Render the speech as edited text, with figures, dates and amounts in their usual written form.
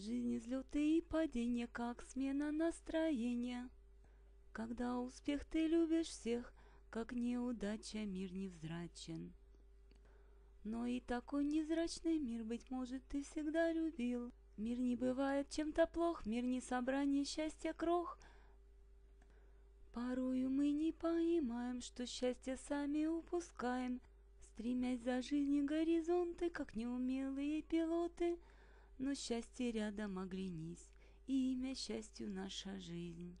Жизнь излеты и падения, как смена настроения. Когда успех ты любишь всех, как неудача мир невзрачен. Но и такой незрачный мир, быть может, ты всегда любил. Мир не бывает чем-то плох, мир не собрание счастья крох. Порою мы не понимаем, что счастье сами упускаем, стремясь за жизнью горизонты, как неумелые пилоты. Но счастье рядом, оглянись, и имя счастью наша жизнь.